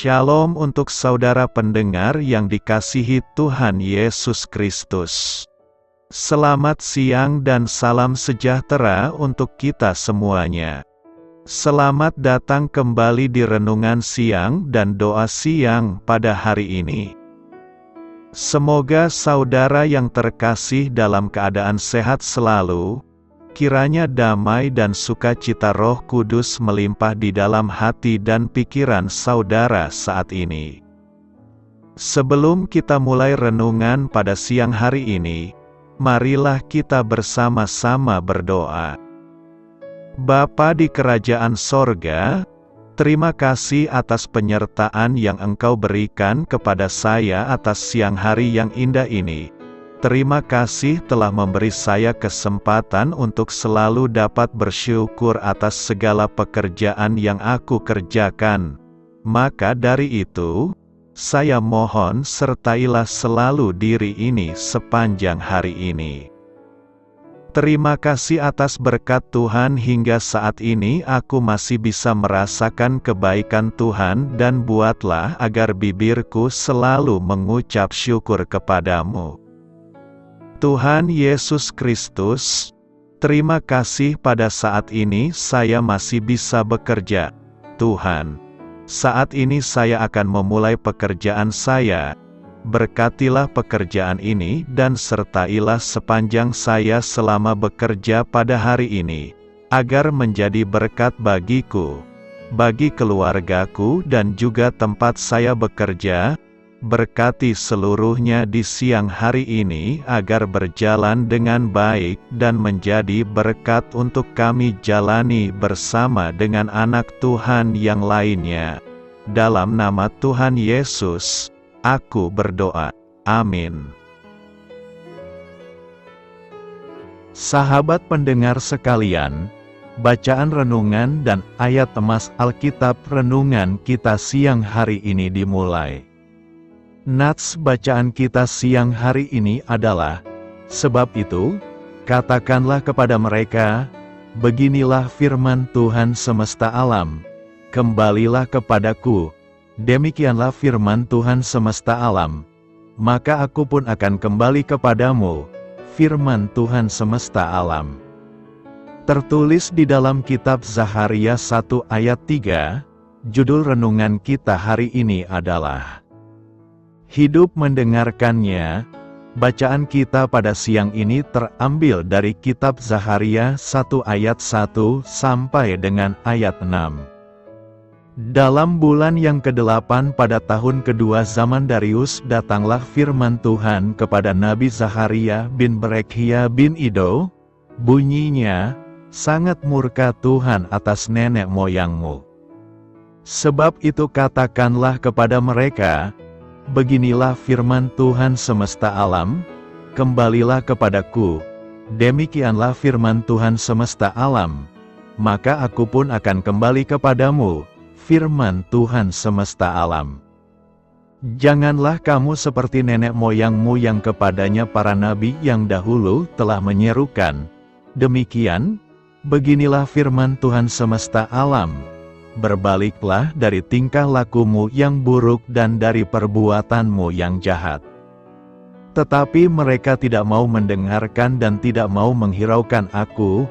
Shalom untuk saudara pendengar yang dikasihi Tuhan Yesus Kristus. Selamat siang dan salam sejahtera untuk kita semuanya. Selamat datang kembali di Renungan Siang dan Doa Siang pada hari ini. Semoga saudara yang terkasih dalam keadaan sehat selalu. Kiranya damai dan sukacita Roh Kudus melimpah di dalam hati dan pikiran saudara saat ini. Sebelum kita mulai renungan pada siang hari ini, marilah kita bersama-sama berdoa. Bapa di kerajaan sorga, terima kasih atas penyertaan yang Engkau berikan kepada saya atas siang hari yang indah ini. Terima kasih telah memberi saya kesempatan untuk selalu dapat bersyukur atas segala pekerjaan yang aku kerjakan. Maka dari itu, saya mohon sertailah selalu diri ini sepanjang hari ini. Terima kasih atas berkat Tuhan hingga saat ini aku masih bisa merasakan kebaikan Tuhan dan buatlah agar bibirku selalu mengucap syukur kepadamu. Tuhan Yesus Kristus, terima kasih pada saat ini saya masih bisa bekerja. Tuhan, saat ini saya akan memulai pekerjaan saya. Berkatilah pekerjaan ini dan sertailah sepanjang saya selama bekerja pada hari ini, agar menjadi berkat bagiku, bagi keluargaku dan juga tempat saya bekerja. Berkati seluruhnya di siang hari ini agar berjalan dengan baik dan menjadi berkat untuk kami jalani bersama dengan anak Tuhan yang lainnya. Dalam nama Tuhan Yesus, aku berdoa. Amin. Sahabat pendengar sekalian, bacaan renungan dan ayat emas Alkitab renungan kita siang hari ini dimulai. Nats bacaan kita siang hari ini adalah, sebab itu, katakanlah kepada mereka, beginilah firman Tuhan semesta alam, kembalilah kepadaku, demikianlah firman Tuhan semesta alam, maka aku pun akan kembali kepadamu, firman Tuhan semesta alam. Tertulis di dalam kitab Zakharia 1 ayat 3, judul renungan kita hari ini adalah, hidup mendengarkannya. Bacaan kita pada siang ini terambil dari kitab Zakharia 1 ayat 1 sampai dengan ayat 6. Dalam bulan yang ke-8 pada tahun kedua zaman Darius, datanglah firman Tuhan kepada Nabi Zakharia bin Berekhia bin Ido, bunyinya, sangat murka Tuhan atas nenek moyangmu. Sebab itu katakanlah kepada mereka, beginilah firman Tuhan semesta alam, kembalilah kepadaku, demikianlah firman Tuhan semesta alam, maka aku pun akan kembali kepadamu, firman Tuhan semesta alam. Janganlah kamu seperti nenek moyangmu yang kepadanya para nabi yang dahulu telah menyerukan, demikian, beginilah firman Tuhan semesta alam. Berbaliklah dari tingkah lakumu yang buruk dan dari perbuatanmu yang jahat. Tetapi mereka tidak mau mendengarkan dan tidak mau menghiraukan aku.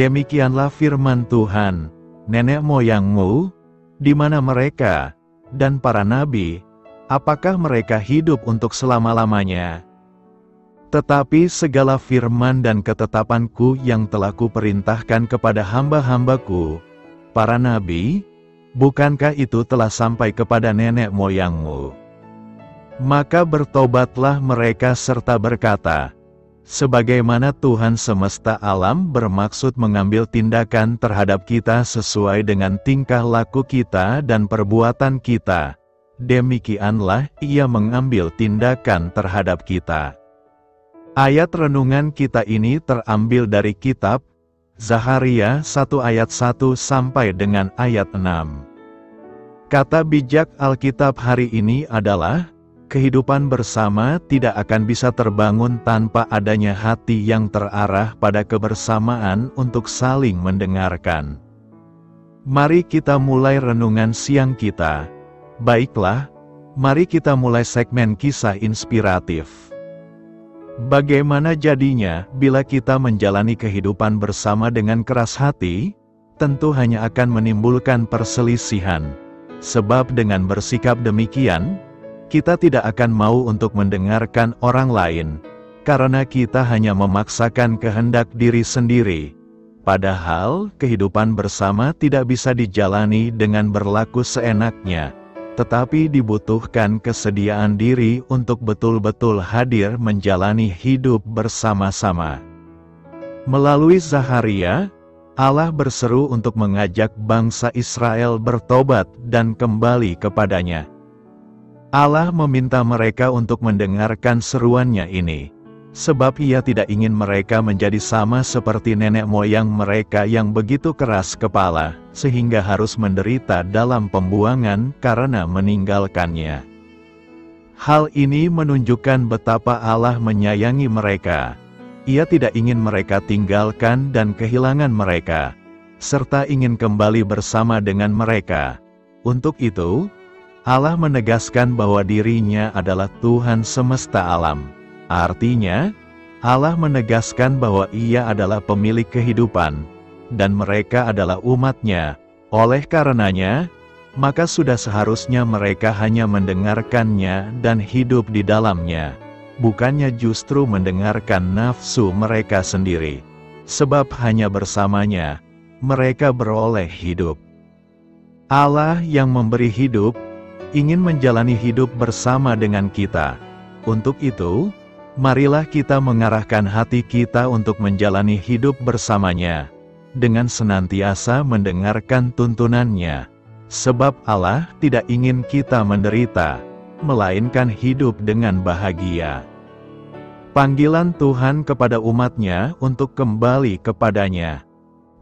Demikianlah firman Tuhan, nenek moyangmu, di mana mereka, dan para nabi, apakah mereka hidup untuk selama-lamanya? Tetapi segala firman dan ketetapanku yang telah kuperintahkan kepada hamba-hambaku, para nabi, bukankah itu telah sampai kepada nenek moyangmu? Maka bertobatlah mereka serta berkata, sebagaimana Tuhan semesta alam bermaksud mengambil tindakan terhadap kita sesuai dengan tingkah laku kita dan perbuatan kita, demikianlah ia mengambil tindakan terhadap kita. Ayat renungan kita ini terambil dari kitab Zakharia 1 ayat 1 sampai dengan ayat 6. Kata bijak Alkitab hari ini adalah, kehidupan bersama tidak akan bisa terbangun tanpa adanya hati yang terarah pada kebersamaan untuk saling mendengarkan. Mari kita mulai renungan siang kita. Baiklah, mari kita mulai segmen kisah inspiratif. Bagaimana jadinya bila kita menjalani kehidupan bersama dengan keras hati? Tentu hanya akan menimbulkan perselisihan. Sebab dengan bersikap demikian, kita tidak akan mau untuk mendengarkan orang lain, karena kita hanya memaksakan kehendak diri sendiri. Padahal, kehidupan bersama tidak bisa dijalani dengan berlaku seenaknya. Tetapi dibutuhkan kesediaan diri untuk betul-betul hadir menjalani hidup bersama-sama. Melalui Zakharia, Allah berseru untuk mengajak bangsa Israel bertobat dan kembali kepadanya. Allah meminta mereka untuk mendengarkan seruannya ini, sebab Ia tidak ingin mereka menjadi sama seperti nenek moyang mereka yang begitu keras kepala, sehingga harus menderita dalam pembuangan karena meninggalkannya. Hal ini menunjukkan betapa Allah menyayangi mereka. Ia tidak ingin mereka tinggalkan dan kehilangan mereka, serta ingin kembali bersama dengan mereka. Untuk itu, Allah menegaskan bahwa dirinya adalah Tuhan semesta alam. Artinya, Allah menegaskan bahwa Ia adalah pemilik kehidupan, dan mereka adalah umat-Nya. Oleh karenanya, maka sudah seharusnya mereka hanya mendengarkan-Nya dan hidup di dalam-Nya, bukannya justru mendengarkan nafsu mereka sendiri. Sebab hanya bersama-Nya, mereka beroleh hidup. Allah yang memberi hidup, ingin menjalani hidup bersama dengan kita. Untuk itu, marilah kita mengarahkan hati kita untuk menjalani hidup bersama-Nya, dengan senantiasa mendengarkan tuntunan-Nya. Sebab Allah tidak ingin kita menderita, melainkan hidup dengan bahagia. Panggilan Tuhan kepada umat-Nya untuk kembali kepadanya.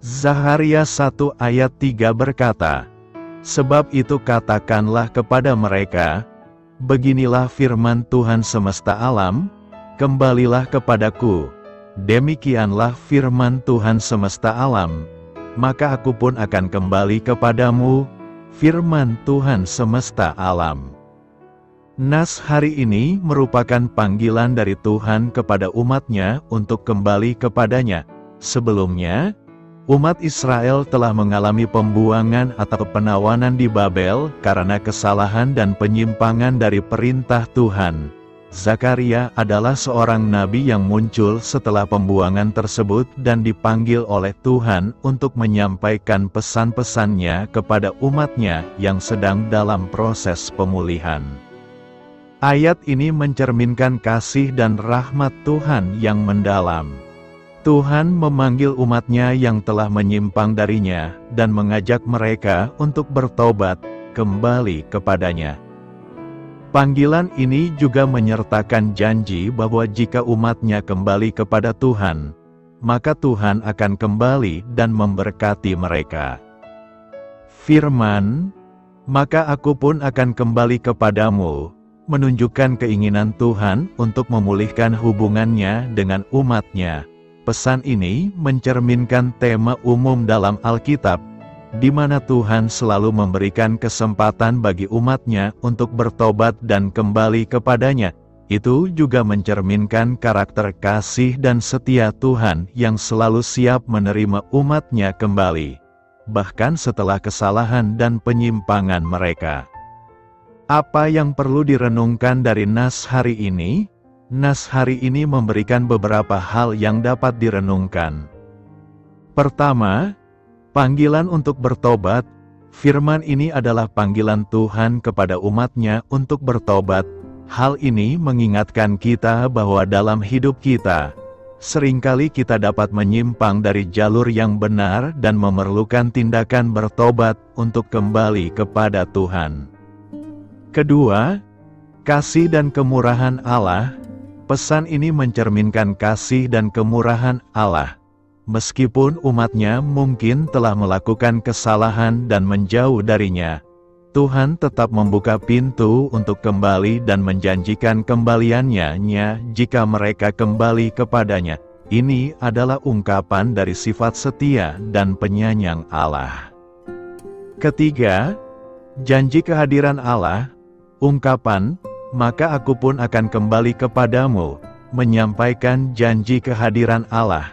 Zakharia 1 ayat 3 berkata, "Sebab itu katakanlah kepada mereka, beginilah firman Tuhan semesta alam, kembalilah kepadaku, demikianlah firman Tuhan semesta alam, maka aku pun akan kembali kepadamu, firman Tuhan semesta alam." Nas hari ini merupakan panggilan dari Tuhan kepada umat-Nya untuk kembali kepadanya. Sebelumnya, umat Israel telah mengalami pembuangan atau penawanan di Babel karena kesalahan dan penyimpangan dari perintah Tuhan. Zakharia adalah seorang nabi yang muncul setelah pembuangan tersebut dan dipanggil oleh Tuhan untuk menyampaikan pesan-pesannya kepada umat-Nya yang sedang dalam proses pemulihan. Ayat ini mencerminkan kasih dan rahmat Tuhan yang mendalam. Tuhan memanggil umat-Nya yang telah menyimpang dari-Nya dan mengajak mereka untuk bertobat kembali kepadanya. Panggilan ini juga menyertakan janji bahwa jika umat-Nya kembali kepada Tuhan, maka Tuhan akan kembali dan memberkati mereka. Firman, "Maka aku pun akan kembali kepadamu," menunjukkan keinginan Tuhan untuk memulihkan hubungannya dengan umat-Nya. Pesan ini mencerminkan tema umum dalam Alkitab, di mana Tuhan selalu memberikan kesempatan bagi umat-Nya untuk bertobat dan kembali kepadanya. Itu juga mencerminkan karakter kasih dan setia Tuhan yang selalu siap menerima umat-Nya kembali, bahkan setelah kesalahan dan penyimpangan mereka. Apa yang perlu direnungkan dari nas hari ini? Nas hari ini memberikan beberapa hal yang dapat direnungkan. Pertama, panggilan untuk bertobat. Firman ini adalah panggilan Tuhan kepada umat-Nya untuk bertobat. Hal ini mengingatkan kita bahwa dalam hidup kita, seringkali kita dapat menyimpang dari jalur yang benar dan memerlukan tindakan bertobat untuk kembali kepada Tuhan. Kedua, kasih dan kemurahan Allah. Pesan ini mencerminkan kasih dan kemurahan Allah. Meskipun umat-Nya mungkin telah melakukan kesalahan dan menjauh dari-Nya, Tuhan tetap membuka pintu untuk kembali dan menjanjikan kembaliannya jika mereka kembali kepadanya. Ini adalah ungkapan dari sifat setia dan penyayang Allah. Ketiga, Janji kehadiran Allah, ungkapan, maka aku pun akan kembali kepadamu, menyampaikan janji kehadiran Allah.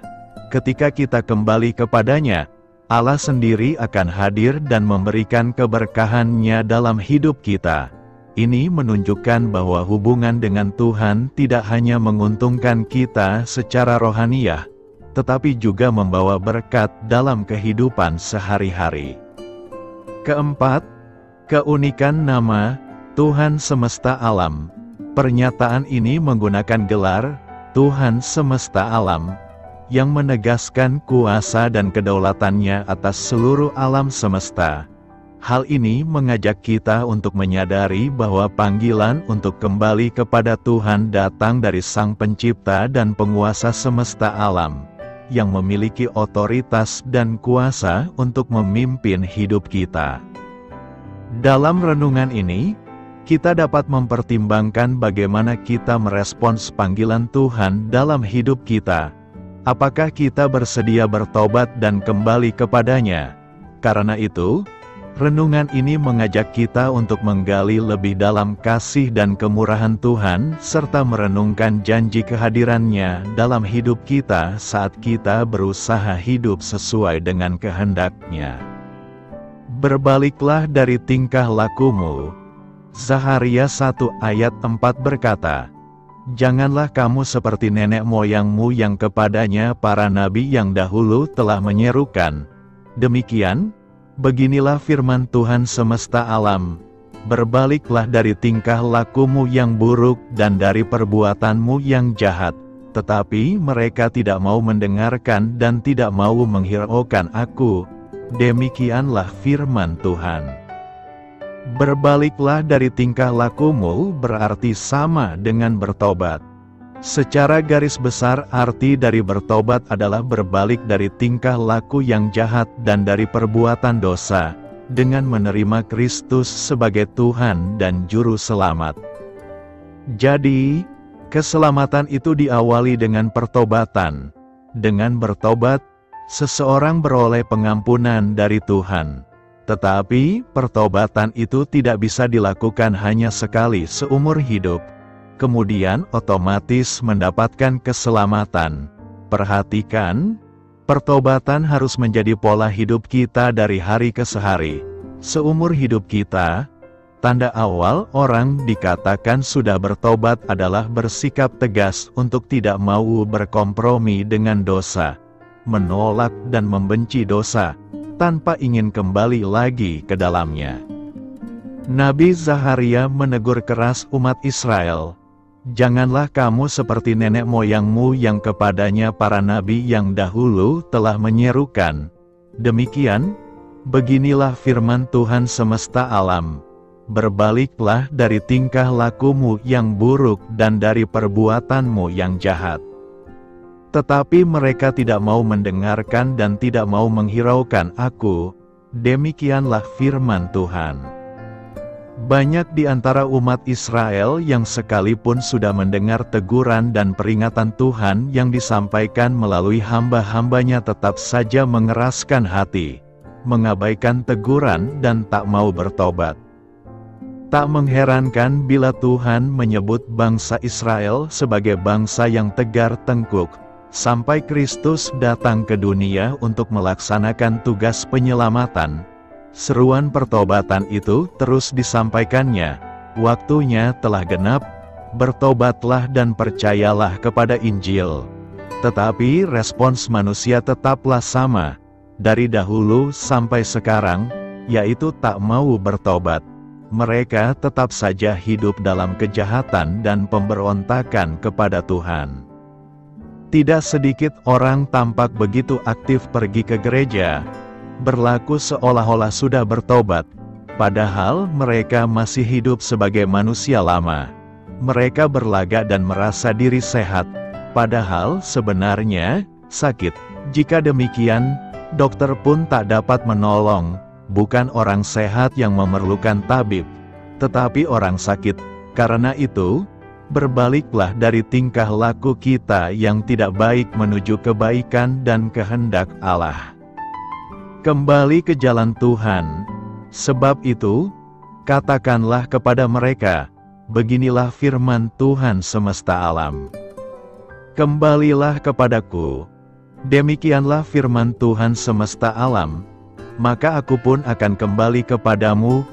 Ketika kita kembali kepadanya, Allah sendiri akan hadir dan memberikan keberkahan-Nya dalam hidup kita. Ini menunjukkan bahwa hubungan dengan Tuhan tidak hanya menguntungkan kita secara rohaniah, tetapi juga membawa berkat dalam kehidupan sehari-hari. Keempat, keunikan nama Tuhan semesta alam. Pernyataan ini menggunakan gelar Tuhan semesta alam, yang menegaskan kuasa dan kedaulatannya atas seluruh alam semesta. Hal ini mengajak kita untuk menyadari bahwa panggilan untuk kembali kepada Tuhan datang dari Sang Pencipta dan Penguasa semesta alam, yang memiliki otoritas dan kuasa untuk memimpin hidup kita. Dalam renungan ini, kita dapat mempertimbangkan bagaimana kita merespons panggilan Tuhan dalam hidup kita. Apakah kita bersedia bertobat dan kembali kepadanya? Karena itu, renungan ini mengajak kita untuk menggali lebih dalam kasih dan kemurahan Tuhan, serta merenungkan janji kehadirannya dalam hidup kita saat kita berusaha hidup sesuai dengan kehendak-Nya. Berbaliklah dari tingkah lakumu. Zakharia 1 ayat 4 berkata, "Janganlah kamu seperti nenek moyangmu yang kepadanya para nabi yang dahulu telah menyerukan. Demikian, beginilah firman Tuhan semesta alam, berbaliklah dari tingkah lakumu yang buruk dan dari perbuatanmu yang jahat." Tetapi mereka tidak mau mendengarkan dan tidak mau menghiraukan Aku. Demikianlah firman Tuhan. Berbaliklah dari tingkah lakumu berarti sama dengan bertobat. Secara garis besar arti dari bertobat adalah berbalik dari tingkah laku yang jahat dan dari perbuatan dosa, dengan menerima Kristus sebagai Tuhan dan Juru Selamat. Jadi, keselamatan itu diawali dengan pertobatan. Dengan bertobat, seseorang beroleh pengampunan dari Tuhan. Tetapi, pertobatan itu tidak bisa dilakukan hanya sekali seumur hidup, kemudian otomatis mendapatkan keselamatan. Perhatikan, pertobatan harus menjadi pola hidup kita dari hari ke hari. Seumur hidup kita, tanda awal orang dikatakan sudah bertobat adalah bersikap tegas untuk tidak mau berkompromi dengan dosa, menolak dan membenci dosa, tanpa ingin kembali lagi ke dalamnya. Nabi Zakharia menegur keras umat Israel, "Janganlah kamu seperti nenek moyangmu yang kepadanya para nabi yang dahulu telah menyerukan. Demikian, beginilah firman Tuhan semesta alam, berbaliklah dari tingkah lakumu yang buruk dan dari perbuatanmu yang jahat." Tetapi mereka tidak mau mendengarkan dan tidak mau menghiraukan Aku. Demikianlah firman Tuhan. Banyak di antara umat Israel yang sekalipun sudah mendengar teguran dan peringatan Tuhan yang disampaikan melalui hamba-hambanya tetap saja mengeraskan hati, mengabaikan teguran dan tak mau bertobat. Tak mengherankan bila Tuhan menyebut bangsa Israel sebagai bangsa yang tegar tengkuk, sampai Kristus datang ke dunia untuk melaksanakan tugas penyelamatan. Seruan pertobatan itu terus disampaikannya. Waktunya telah genap, bertobatlah dan percayalah kepada Injil. Tetapi respons manusia tetaplah sama, dari dahulu sampai sekarang, yaitu tak mau bertobat. Mereka tetap saja hidup dalam kejahatan dan pemberontakan kepada Tuhan. Tidak sedikit orang tampak begitu aktif pergi ke gereja, berlaku seolah-olah sudah bertobat, padahal mereka masih hidup sebagai manusia lama. Mereka berlagak dan merasa diri sehat, padahal sebenarnya sakit. Jika demikian, dokter pun tak dapat menolong. Bukan orang sehat yang memerlukan tabib, tetapi orang sakit. Karena itu, berbaliklah dari tingkah laku kita yang tidak baik menuju kebaikan dan kehendak Allah. Kembali ke jalan Tuhan. Sebab itu, Katakanlah kepada mereka, beginilah firman Tuhan semesta alam. Kembalilah kepadaku. Demikianlah firman Tuhan semesta alam. Maka aku pun akan kembali kepadamu,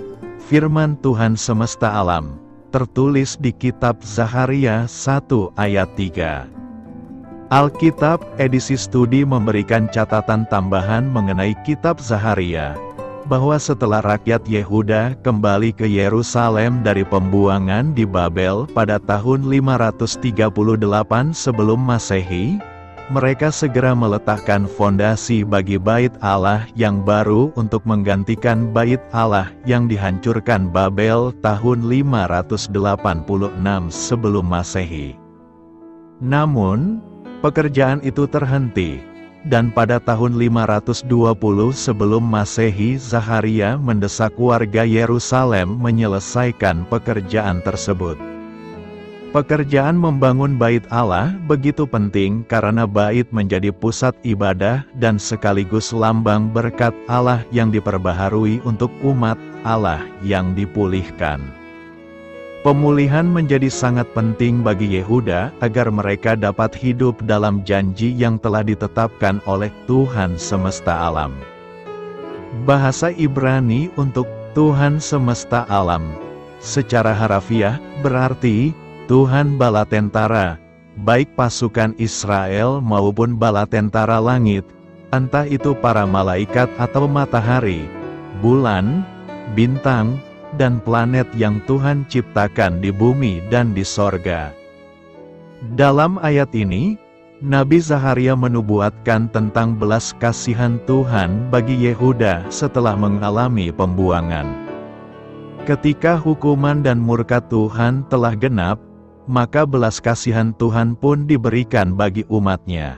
firman Tuhan semesta alam, tertulis di kitab Zakharia 1 ayat 3. Alkitab edisi studi memberikan catatan tambahan mengenai kitab Zakharia, bahwa setelah rakyat Yehuda kembali ke Yerusalem dari pembuangan di Babel pada tahun 538 sebelum Masehi, mereka segera meletakkan fondasi bagi bait Allah yang baru untuk menggantikan bait Allah yang dihancurkan Babel tahun 586 sebelum Masehi. Namun, pekerjaan itu terhenti, dan pada tahun 520 sebelum Masehi Zakharia mendesak warga Yerusalem menyelesaikan pekerjaan tersebut. Pekerjaan membangun bait Allah begitu penting karena bait menjadi pusat ibadah dan sekaligus lambang berkat Allah yang diperbaharui untuk umat Allah yang dipulihkan. Pemulihan menjadi sangat penting bagi Yehuda agar mereka dapat hidup dalam janji yang telah ditetapkan oleh Tuhan semesta alam. Bahasa Ibrani untuk Tuhan semesta alam, secara harafiah berarti Tuhan bala tentara, baik pasukan Israel maupun bala tentara langit, entah itu para malaikat atau matahari, bulan, bintang, dan planet yang Tuhan ciptakan di bumi dan di sorga. Dalam ayat ini, Nabi Zakharia menubuatkan tentang belas kasihan Tuhan bagi Yehuda setelah mengalami pembuangan. Ketika hukuman dan murka Tuhan telah genap, maka belas kasihan Tuhan pun diberikan bagi umatnya.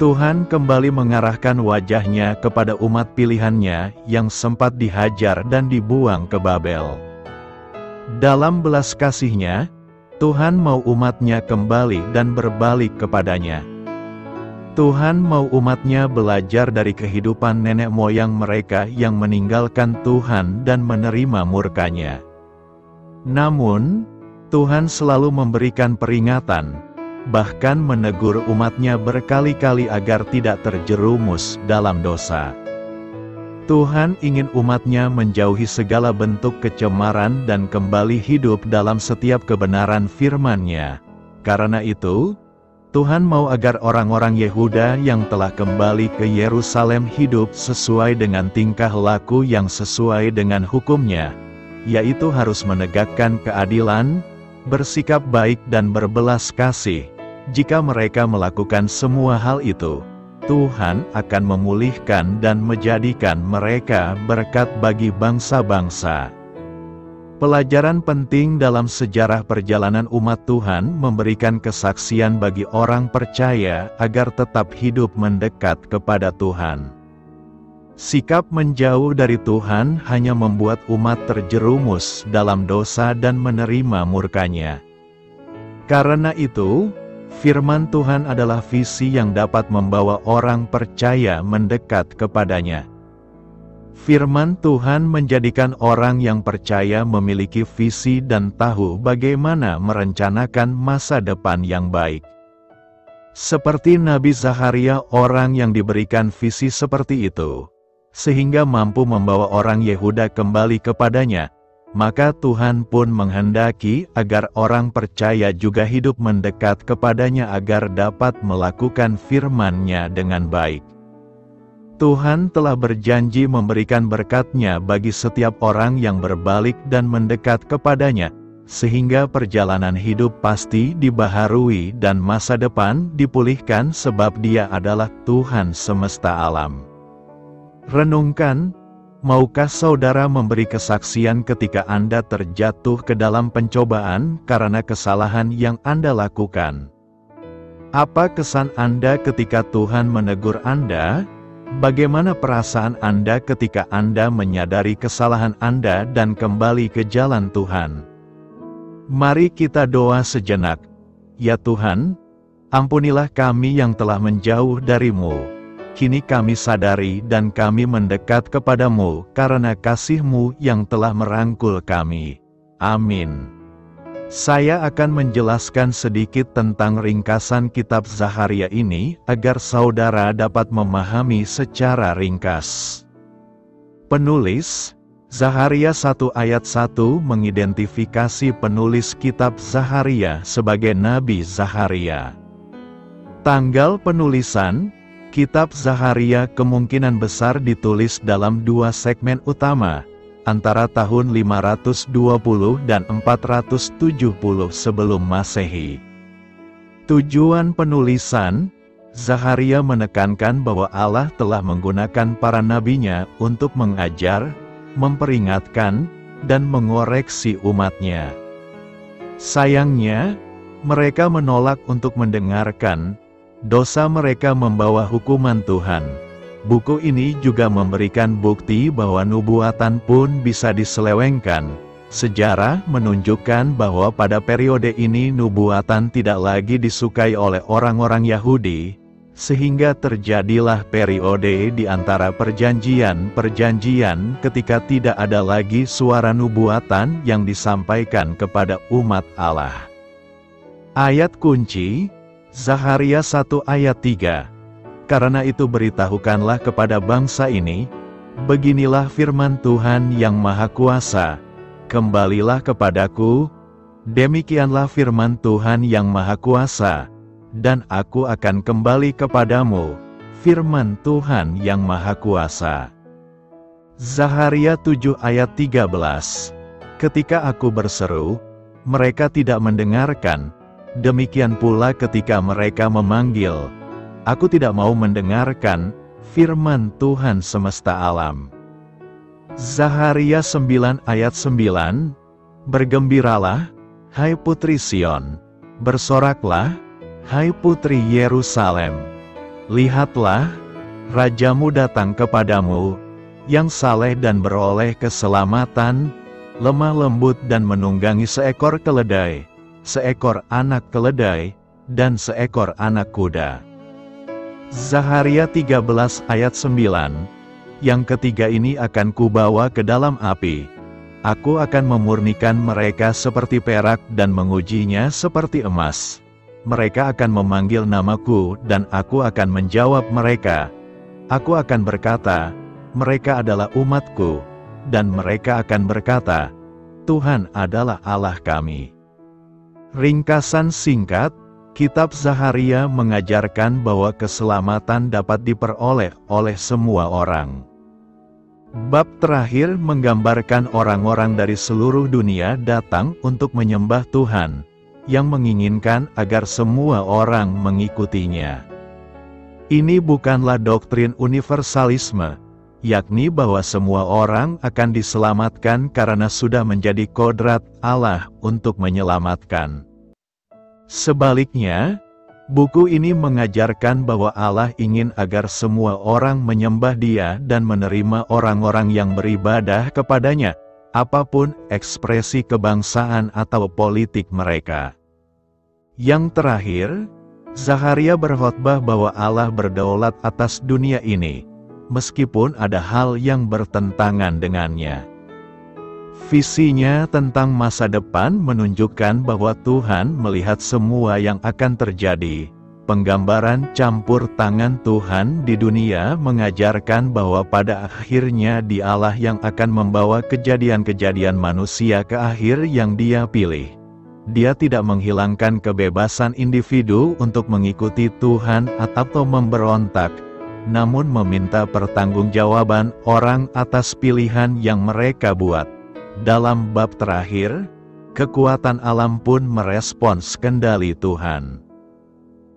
Tuhan kembali mengarahkan wajahnya kepada umat pilihannya yang sempat dihajar dan dibuang ke Babel. Dalam belas kasihnya, Tuhan mau umatnya kembali dan berbalik kepadanya. Tuhan mau umatnya belajar dari kehidupan nenek moyang mereka yang meninggalkan Tuhan dan menerima murkanya. Namun, Tuhan selalu memberikan peringatan, bahkan menegur umatnya berkali-kali agar tidak terjerumus dalam dosa. Tuhan ingin umatnya menjauhi segala bentuk kecemaran dan kembali hidup dalam setiap kebenaran firman-Nya. Karena itu, Tuhan mau agar orang-orang Yehuda yang telah kembali ke Yerusalem hidup sesuai dengan tingkah laku yang sesuai dengan hukum-Nya, yaitu harus menegakkan keadilan, bersikap baik dan berbelas kasih. Jika mereka melakukan semua hal itu, Tuhan akan memulihkan dan menjadikan mereka berkat bagi bangsa-bangsa. Pelajaran penting dalam sejarah perjalanan umat Tuhan memberikan kesaksian bagi orang percaya agar tetap hidup mendekat kepada Tuhan. Sikap menjauh dari Tuhan hanya membuat umat terjerumus dalam dosa dan menerima murkanya. Karena itu, firman Tuhan adalah visi yang dapat membawa orang percaya mendekat kepadanya. Firman Tuhan menjadikan orang yang percaya memiliki visi dan tahu bagaimana merencanakan masa depan yang baik. Seperti Nabi Zakharia, orang yang diberikan visi seperti itu, sehingga mampu membawa orang Yehuda kembali kepadanya, maka Tuhan pun menghendaki agar orang percaya juga hidup mendekat kepadanya agar dapat melakukan firman-Nya dengan baik. Tuhan telah berjanji memberikan berkat-Nya bagi setiap orang yang berbalik dan mendekat kepadanya, sehingga perjalanan hidup pasti dibaharui dan masa depan dipulihkan sebab Dia adalah Tuhan semesta alam. Renungkan, maukah saudara memberi kesaksian ketika Anda terjatuh ke dalam pencobaan karena kesalahan yang Anda lakukan? Apa kesan Anda ketika Tuhan menegur Anda? Bagaimana perasaan Anda ketika Anda menyadari kesalahan Anda dan kembali ke jalan Tuhan? Mari kita doa sejenak. Ya Tuhan, ampunilah kami yang telah menjauh dari-Mu. kini kami sadari dan kami mendekat kepadamu karena kasih-Mu yang telah merangkul kami. Amin. Saya akan menjelaskan sedikit tentang ringkasan kitab Zakharia ini, agar saudara dapat memahami secara ringkas. Penulis, Zakharia 1 ayat 1 mengidentifikasi penulis kitab Zakharia sebagai Nabi Zakharia. Tanggal penulisan, kitab Zakharia kemungkinan besar ditulis dalam dua segmen utama, antara tahun 520 dan 470 sebelum Masehi. Tujuan penulisan, Zakharia menekankan bahwa Allah telah menggunakan para nabinya untuk mengajar, memperingatkan, dan mengoreksi umatnya. Sayangnya, mereka menolak untuk mendengarkan. Dosa mereka membawa hukuman Tuhan. Buku ini juga memberikan bukti bahwa nubuatan pun bisa diselewengkan. Sejarah menunjukkan bahwa pada periode ini nubuatan tidak lagi disukai oleh orang-orang Yahudi, sehingga terjadilah periode di antara perjanjian-perjanjian ketika tidak ada lagi suara nubuatan yang disampaikan kepada umat Allah. Ayat kunci, Zakharia 1 ayat 3. Karena itu beritahukanlah kepada bangsa ini, beginilah firman Tuhan yang Maha Kuasa, kembalilah kepadaku, demikianlah firman Tuhan yang Maha Kuasa, dan aku akan kembali kepadamu, firman Tuhan yang Maha Kuasa. Zakharia 7 ayat 13. Ketika aku berseru, mereka tidak mendengarkan, demikian pula ketika mereka memanggil, aku tidak mau mendengarkan, firman Tuhan semesta alam. Zakharia 9 ayat 9, bergembiralah, hai putri Sion, bersoraklah, hai putri Yerusalem. Lihatlah, rajamu datang kepadamu, yang saleh dan beroleh keselamatan, lemah lembut dan menunggangi seekor keledai, seekor anak keledai, dan seekor anak kuda. Zakharia 13 ayat 9. Yang ketiga ini akan kubawa ke dalam api. Aku akan memurnikan mereka seperti perak dan mengujinya seperti emas. Mereka akan memanggil namaku dan aku akan menjawab mereka. Aku akan berkata, mereka adalah umatku, dan mereka akan berkata, Tuhan adalah Allah kami. Ringkasan singkat, kitab Zakharia mengajarkan bahwa keselamatan dapat diperoleh oleh semua orang. Bab terakhir menggambarkan orang-orang dari seluruh dunia datang untuk menyembah Tuhan, yang menginginkan agar semua orang mengikutinya. Ini bukanlah doktrin universalisme, yakni bahwa semua orang akan diselamatkan karena sudah menjadi kodrat Allah untuk menyelamatkan. Sebaliknya, buku ini mengajarkan bahwa Allah ingin agar semua orang menyembah Dia dan menerima orang-orang yang beribadah kepadanya, apapun ekspresi kebangsaan atau politik mereka. Yang terakhir, Zakharia berkhotbah bahwa Allah berdaulat atas dunia ini, meskipun ada hal yang bertentangan dengannya. Visinya tentang masa depan menunjukkan bahwa Tuhan melihat semua yang akan terjadi. Penggambaran campur tangan Tuhan di dunia mengajarkan bahwa pada akhirnya Dialah yang akan membawa kejadian-kejadian manusia ke akhir yang Dia pilih. Dia tidak menghilangkan kebebasan individu untuk mengikuti Tuhan atau memberontak, namun meminta pertanggungjawaban orang atas pilihan yang mereka buat. Dalam bab terakhir, kekuatan alam pun merespons kendali Tuhan.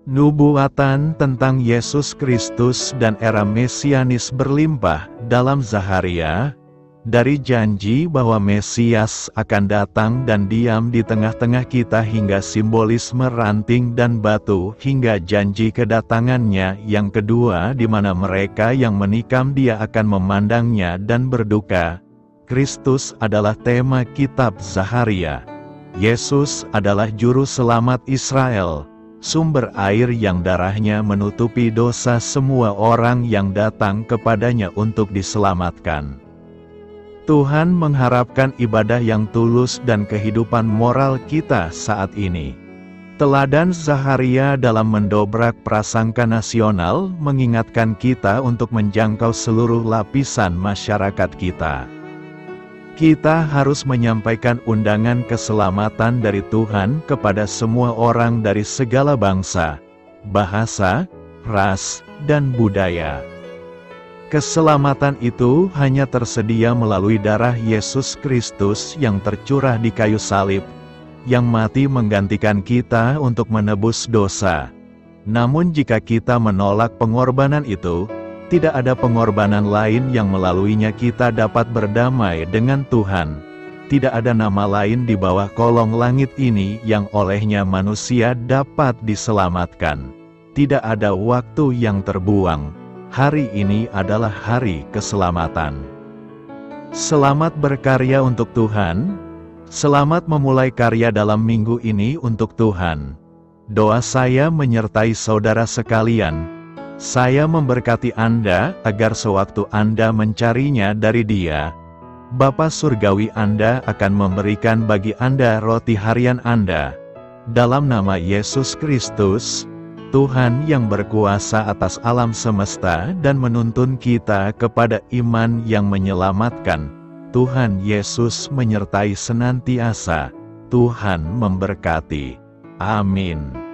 Nubuatan tentang Yesus Kristus dan era Mesianis berlimpah dalam Zakharia, dari janji bahwa Mesias akan datang dan diam di tengah-tengah kita hingga simbolisme ranting dan batu hingga janji kedatangannya yang kedua di mana mereka yang menikam Dia akan memandangnya dan berduka. Kristus adalah tema kitab Zakharia. Yesus adalah juru selamat Israel, sumber air yang darahnya menutupi dosa semua orang yang datang kepadanya untuk diselamatkan. Tuhan mengharapkan ibadah yang tulus dan kehidupan moral kita saat ini. Teladan Zakharia dalam mendobrak prasangka nasional mengingatkan kita untuk menjangkau seluruh lapisan masyarakat kita. Kita harus menyampaikan undangan keselamatan dari Tuhan kepada semua orang dari segala bangsa, bahasa, ras, dan budaya. Keselamatan itu hanya tersedia melalui darah Yesus Kristus yang tercurah di kayu salib, yang mati menggantikan kita untuk menebus dosa. Namun jika kita menolak pengorbanan itu, tidak ada pengorbanan lain yang melaluinya kita dapat berdamai dengan Tuhan. Tidak ada nama lain di bawah kolong langit ini yang olehnya manusia dapat diselamatkan. Tidak ada waktu yang terbuang. Hari ini adalah hari keselamatan. Selamat berkarya untuk Tuhan. Selamat memulai karya dalam minggu ini untuk Tuhan. Doa saya menyertai saudara sekalian. Saya memberkati Anda, agar sewaktu Anda mencarinya dari Dia, Bapa Surgawi Anda akan memberikan bagi Anda roti harian Anda. Dalam nama Yesus Kristus, Tuhan yang berkuasa atas alam semesta dan menuntun kita kepada iman yang menyelamatkan, Tuhan Yesus menyertai senantiasa. Tuhan memberkati. Amin.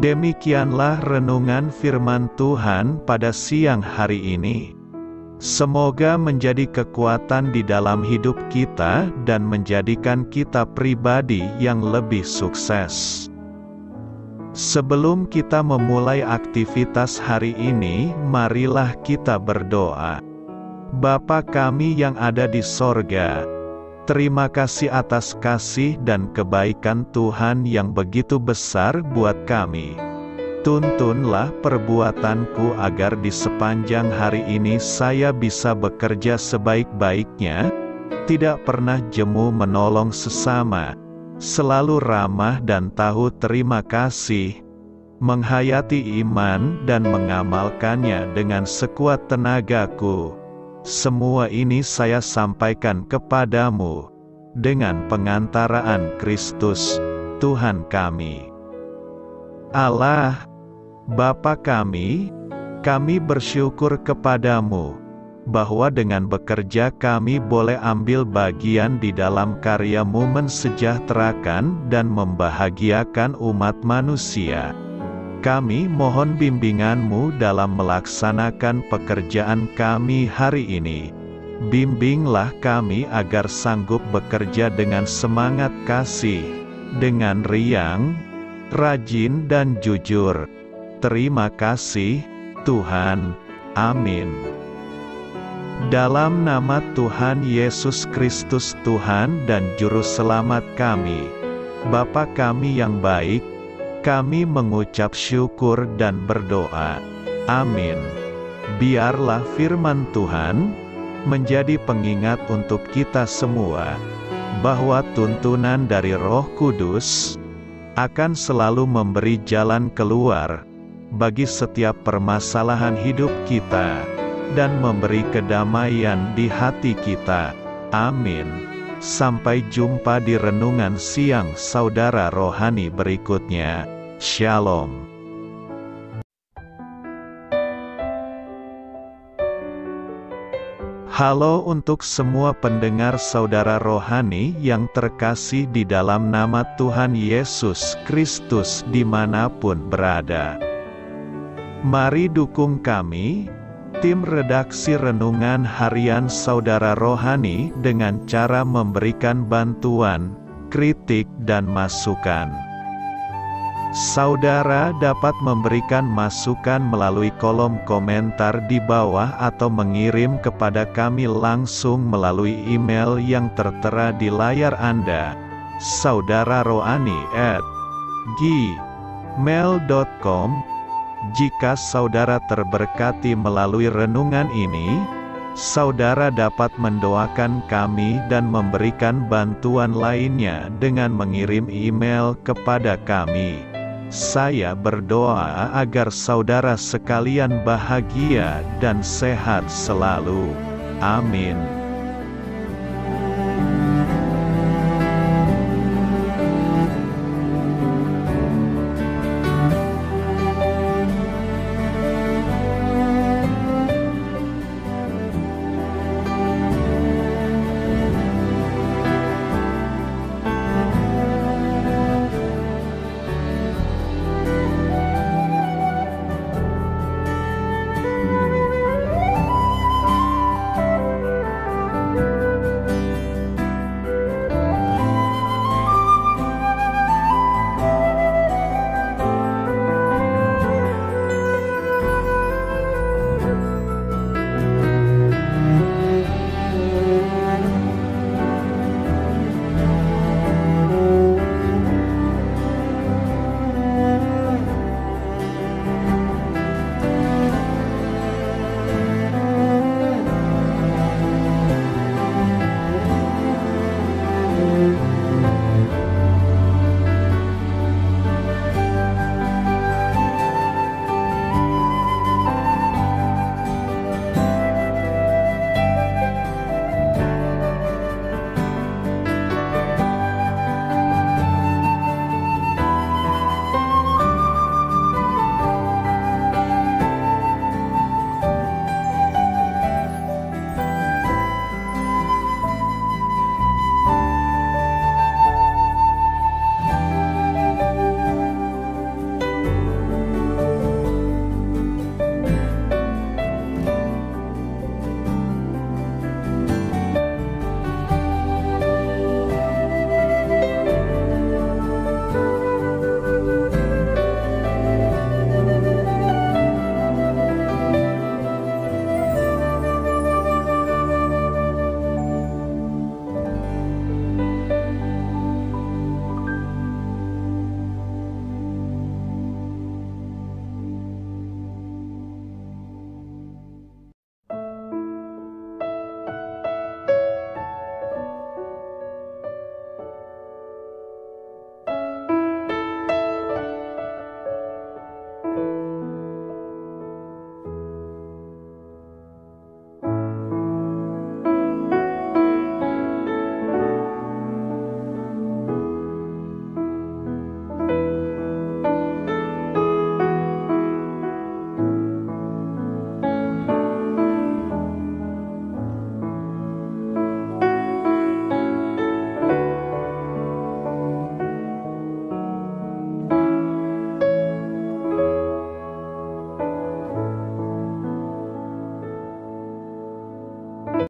Demikianlah renungan firman Tuhan pada siang hari ini. Semoga menjadi kekuatan di dalam hidup kita dan menjadikan kita pribadi yang lebih sukses. Sebelum kita memulai aktivitas hari ini, marilah kita berdoa. Bapa kami yang ada di sorga, terima kasih atas kasih dan kebaikan Tuhan yang begitu besar buat kami. Tuntunlah perbuatanku agar di sepanjang hari ini saya bisa bekerja sebaik-baiknya, tidak pernah jemu menolong sesama, selalu ramah dan tahu terima kasih, menghayati iman dan mengamalkannya dengan sekuat tenagaku. Semua ini saya sampaikan kepadamu, dengan pengantaraan Kristus, Tuhan kami. Allah, Bapa kami bersyukur kepadamu, bahwa dengan bekerja kami boleh ambil bagian di dalam karyamu mensejahterakan dan membahagiakan umat manusia. Kami mohon bimbinganmu dalam melaksanakan pekerjaan kami hari ini. Bimbinglah kami agar sanggup bekerja dengan semangat kasih, dengan riang, rajin dan jujur. Terima kasih, Tuhan. Amin. Dalam nama Tuhan Yesus Kristus Tuhan dan Juru Selamat kami, Bapa kami yang baik, kami mengucap syukur dan berdoa. Amin. Biarlah firman Tuhan menjadi pengingat untuk kita semua, bahwa tuntunan dari Roh Kudus akan selalu memberi jalan keluar bagi setiap permasalahan hidup kita, dan memberi kedamaian di hati kita. Amin. Sampai jumpa di renungan siang saudara rohani berikutnya. Shalom. Halo untuk semua pendengar saudara rohani yang terkasih di dalam nama Tuhan Yesus Kristus dimanapun berada. Mari dukung kami, tim redaksi renungan harian saudara rohani dengan cara memberikan bantuan, kritik dan masukan. Saudara dapat memberikan masukan melalui kolom komentar di bawah atau mengirim kepada kami langsung melalui email yang tertera di layar Anda. saudararohani@gmail.com. Jika saudara terberkati melalui renungan ini, saudara dapat mendoakan kami dan memberikan bantuan lainnya dengan mengirim email kepada kami. Saya berdoa agar saudara sekalian bahagia dan sehat selalu. Amin.